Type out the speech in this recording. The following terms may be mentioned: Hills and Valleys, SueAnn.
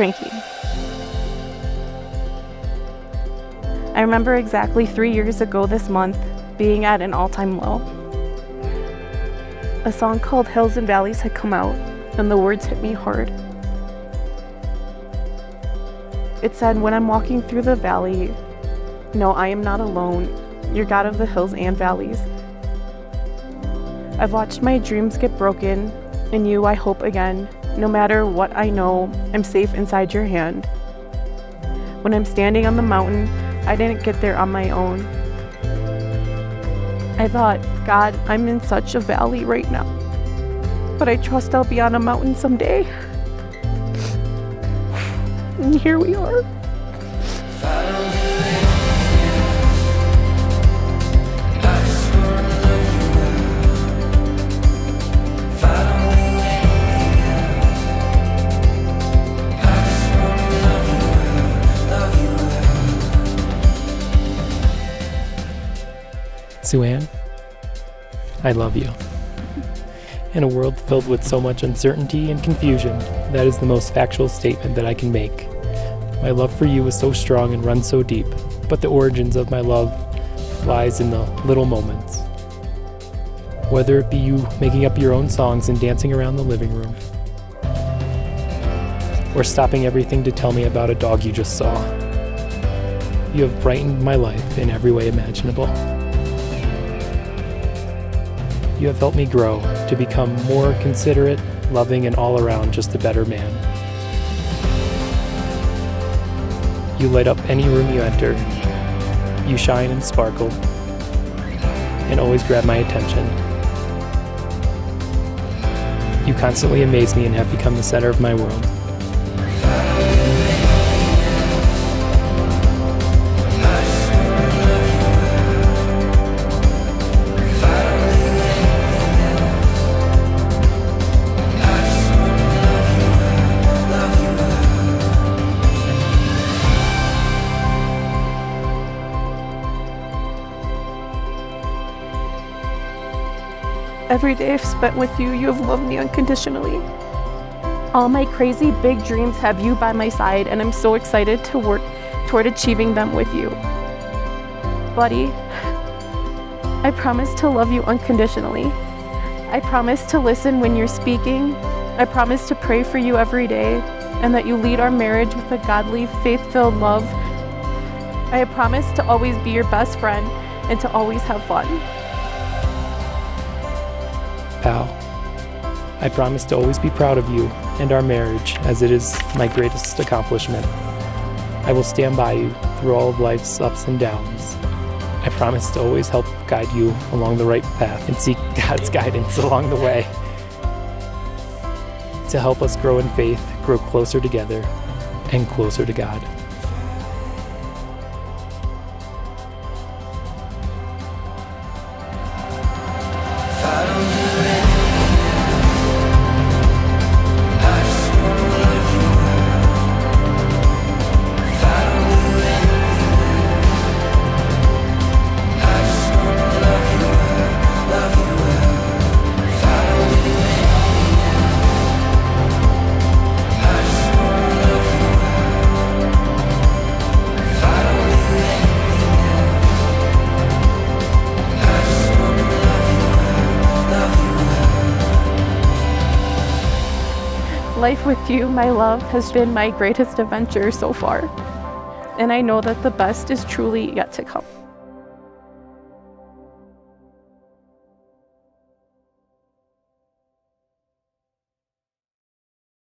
shrinking. I remember exactly 3 years ago this month being at an all-time low. A song called Hills and Valleys had come out, and the words hit me hard. It said, when I'm walking through the valley, no, I am not alone. You're God of the hills and valleys. I've watched my dreams get broken. In you, I hope again. No matter what I know, I'm safe inside your hand. When I'm standing on the mountain, I didn't get there on my own. I thought, God, I'm in such a valley right now, but I trust I'll be on a mountain someday. And here we are. SueAnn, I love you. In a world filled with so much uncertainty and confusion, that is the most factual statement that I can make. My love for you is so strong and runs so deep, but the origins of my love lies in the little moments. Whether it be you making up your own songs and dancing around the living room, or stopping everything to tell me about a dog you just saw, you have brightened my life in every way imaginable. You have helped me grow to become more considerate, loving, and all around just a better man. You light up any room you enter. You shine and sparkle, and always grab my attention. You constantly amaze me and have become the center of my world. Every day I've spent with you, you have loved me unconditionally. All my crazy big dreams have you by my side, and I'm so excited to work toward achieving them with you. Buddy, I promise to love you unconditionally. I promise to listen when you're speaking. I promise to pray for you every day, and that you lead our marriage with a godly, faith-filled love. I have promised to always be your best friend and to always have fun. Pal, I promise to always be proud of you and our marriage, as it is my greatest accomplishment. I will stand by you through all of life's ups and downs. I promise to always help guide you along the right path and seek God's guidance along the way to help us grow in faith, grow closer together, and closer to God. Life with you, my love, has been my greatest adventure so far, and I know that the best is truly yet to come.